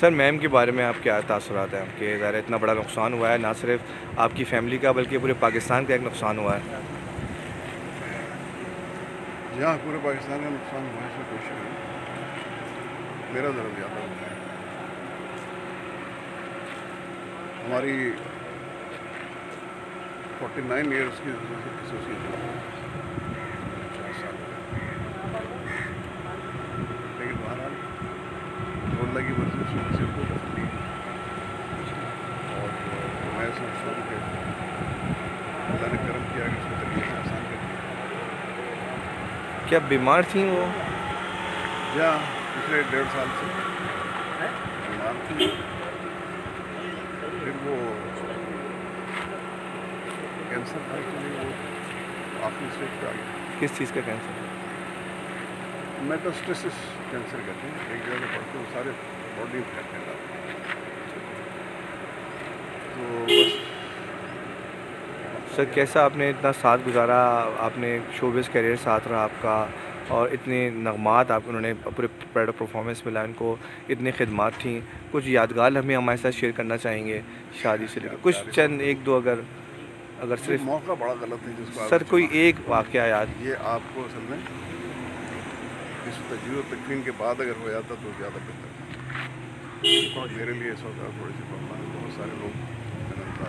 Sir ma'am के बारे में आप क्या तासुरात हैं कि ज़ाहिर इतना बड़ा नुकसान हुआ है, ना सिर्फ आपकी फ़ैमिली का बल्कि पूरे पाकिस्तान का एक नुकसान हुआ है? जी हाँ, पूरे पाकिस्तान का नुकसान हुआ है, कोशिश है मेरा ज़रा ज़्यादा होता है। हमारी 49 ईयर्स की एसोसिएशन लेकिन बहरहाल अल्लाह की मर्ज़ी से किसी को तकलीफ नहीं, और मैं समझता हूँ कि अल्लाह ने करम किया कि उसको तकलीफ आसान कर दिया। क्या बीमार थी वो? या पिछले 1.5 साल से बीमार थी, फिर वो कैंसर था, इसलिए वो आखिरी स्टेज पे आ गया। किस चीज़ का कैंसर? मेटास्टेसिस कैंसर कहते हैं, एक जगह पड़ते हैं सारे बॉडी में फैलने लगता है। तो बस सर कैसा आपने इतना साथ गुजारा, आपने शोबिज़ करियर साथ रहा आपका, और इतने नगमात आप उन्होंने पूरे पैड परफॉर्मेंस मिला उनको, इतनी खिदमत थी, कुछ यादगार हमें हमारे साथ शेयर करना चाहेंगे शादी से लेकर कुछ चंद एक दो? अगर सिर्फ मौका बड़ा गलत है जिसको सर कोई एक वाक़या याद? ये आपको असल में इस तजर्बे तकलीफ के बाद अगर हो जाता तो ज़्यादा बेहतर था मेरे लिए। इस वक्त थोड़ी सी बहुत सारे लोग